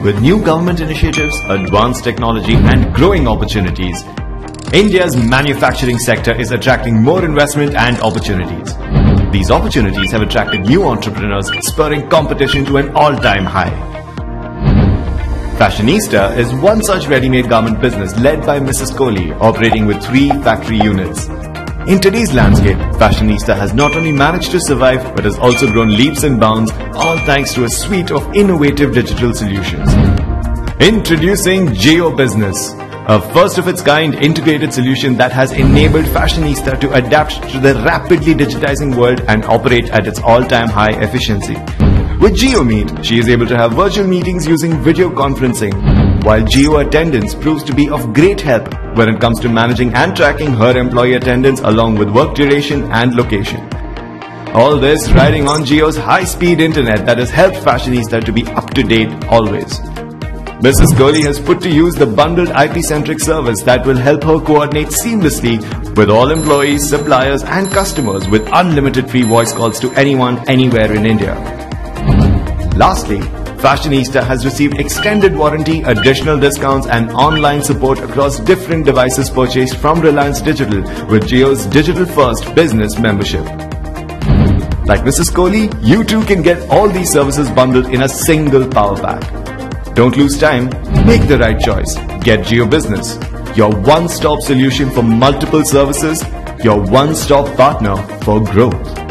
With new government initiatives, advanced technology and growing opportunities, India's manufacturing sector is attracting more investment and opportunities. These opportunities have attracted new entrepreneurs, spurring competition to an all-time high. Fashionista is one such ready-made garment business led by Mrs. Kohli, operating with 3 factory units. In today's landscape, Fashionista has not only managed to survive but has also grown leaps and bounds, all thanks to a suite of innovative digital solutions. Introducing JioBusiness, a first-of-its-kind integrated solution that has enabled Fashionista to adapt to the rapidly digitizing world and operate at its all-time high efficiency. With JioMeet, she is able to have virtual meetings using video conferencing, while Jio Attendance proves to be of great help when it comes to managing and tracking her employee attendance along with work duration and location. All this riding on Jio's high-speed internet that has helped Fashionista to be up-to-date always. Mrs. Kohli has put to use the bundled IP-centric service that will help her coordinate seamlessly with all employees, suppliers and customers with unlimited free voice calls to anyone, anywhere in India. Lastly, Fashionista has received extended warranty, additional discounts and online support across different devices purchased from Reliance Digital with Jio's Digital First business membership. Like Mrs. Kohli, you too can get all these services bundled in a single power pack. Don't lose time, make the right choice. Get JioBusiness, your one-stop solution for multiple services, your one-stop partner for growth.